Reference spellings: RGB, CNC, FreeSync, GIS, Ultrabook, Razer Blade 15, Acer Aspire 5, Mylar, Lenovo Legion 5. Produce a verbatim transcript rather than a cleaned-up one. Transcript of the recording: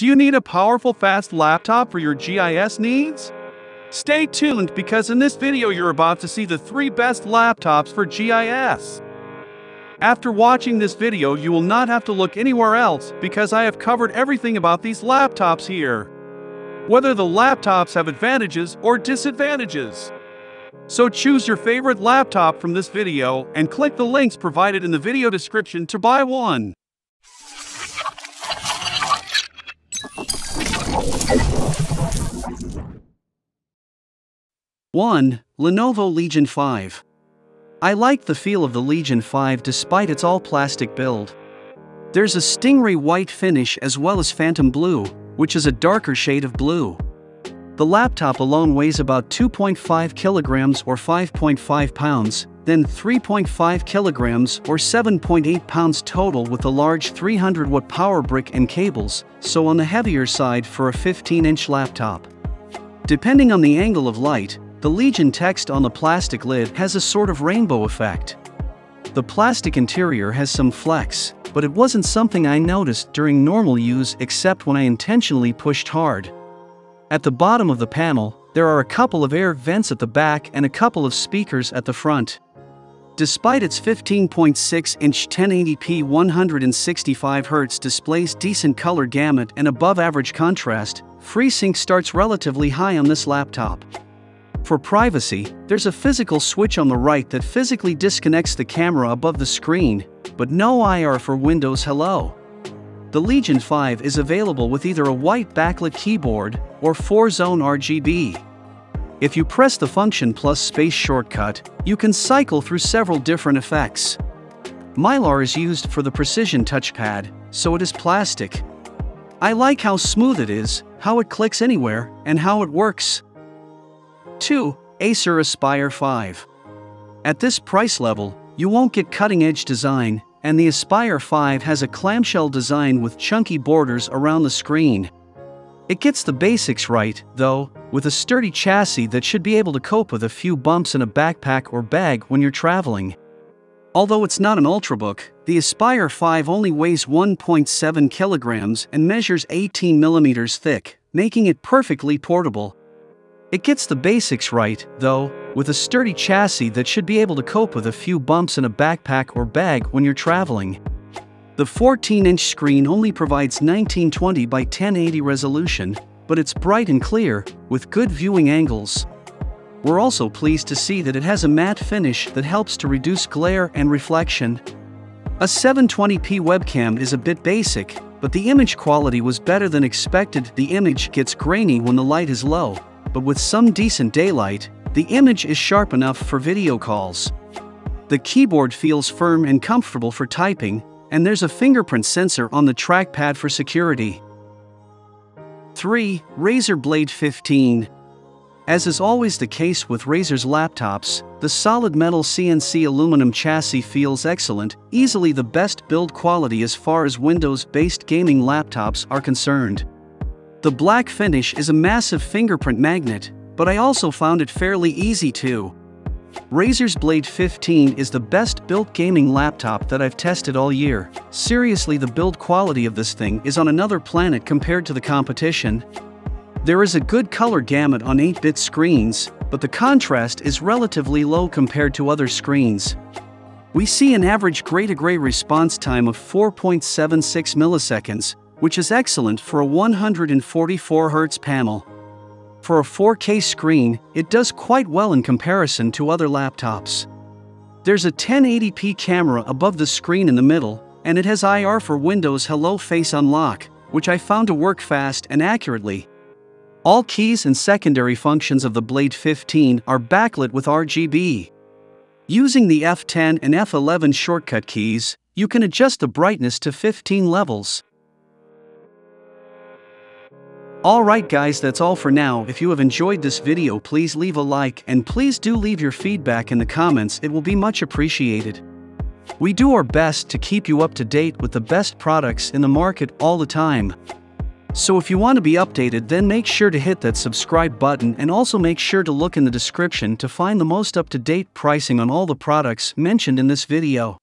Do you need a powerful fast laptop for your G I S needs? Stay tuned, because in this video you're about to see the three best laptops for G I S. After watching this video you will not have to look anywhere else, because I have covered everything about these laptops here. Whether the laptops have advantages or disadvantages. So choose your favorite laptop from this video and click the links provided in the video description to buy one. one. Lenovo Legion five. I like the feel of the Legion five despite its all-plastic build. There's a stingray white finish as well as phantom blue, which is a darker shade of blue. The laptop alone weighs about two point five kilograms or five point five pounds, then three point five kilograms or seven point eight pounds total with the large three hundred watt power brick and cables, so on the heavier side for a fifteen inch laptop. Depending on the angle of light, the Legion text on the plastic lid has a sort of rainbow effect. The plastic interior has some flex, but it wasn't something I noticed during normal use except when I intentionally pushed hard. At the bottom of the panel, there are a couple of air vents at the back and a couple of speakers at the front. Despite its fifteen point six inch ten eighty p one hundred sixty-five hertz displays decent color gamut and above average contrast, FreeSync starts relatively high on this laptop. For privacy, there's a physical switch on the right that physically disconnects the camera above the screen, but no I R for Windows Hello. The Legion five is available with either a white backlit keyboard or four zone R G B. If you press the function plus space shortcut, you can cycle through several different effects. Mylar is used for the precision touchpad, so it is plastic. I like how smooth it is, how it clicks anywhere, and how it works. two. Acer Aspire five. At this price level, you won't get cutting-edge design, and the Aspire five has a clamshell design with chunky borders around the screen. It gets the basics right, though, with a sturdy chassis that should be able to cope with a few bumps in a backpack or bag when you're traveling. Although it's not an Ultrabook, the Aspire five only weighs one point seven kilograms and measures eighteen millimeters thick, making it perfectly portable. It gets the basics right, though, with a sturdy chassis that should be able to cope with a few bumps in a backpack or bag when you're traveling. The fourteen inch screen only provides nineteen twenty by ten eighty resolution, but it's bright and clear, with good viewing angles. We're also pleased to see that it has a matte finish that helps to reduce glare and reflection. A seven twenty p webcam is a bit basic, but the image quality was better than expected. The image gets grainy when the light is low, but with some decent daylight, the image is sharp enough for video calls. The keyboard feels firm and comfortable for typing, and there's a fingerprint sensor on the trackpad for security. three. Razer Blade fifteen. As is always the case with Razer's laptops, the solid metal C N C aluminum chassis feels excellent, easily the best build quality as far as Windows-based gaming laptops are concerned. The black finish is a massive fingerprint magnet, but I also found it fairly easy too. Razer's Blade fifteen is the best built gaming laptop that I've tested all year. Seriously, the build quality of this thing is on another planet compared to the competition. There is a good color gamut on eight bit screens, but the contrast is relatively low compared to other screens. We see an average gray-to-gray response time of four point seven six milliseconds, which is excellent for a one hundred forty-four hertz panel. For a four K screen, it does quite well in comparison to other laptops. There's a ten eighty p camera above the screen in the middle, and it has I R for Windows Hello Face Unlock, which I found to work fast and accurately. All keys and secondary functions of the Blade fifteen are backlit with R G B. Using the F ten and F eleven shortcut keys, you can adjust the brightness to fifteen levels. Alright guys, that's all for now. If you have enjoyed this video, please leave a like, and please do leave your feedback in the comments, it will be much appreciated. We do our best to keep you up to date with the best products in the market all the time. So if you want to be updated, then make sure to hit that subscribe button, and also make sure to look in the description to find the most up-to-date pricing on all the products mentioned in this video.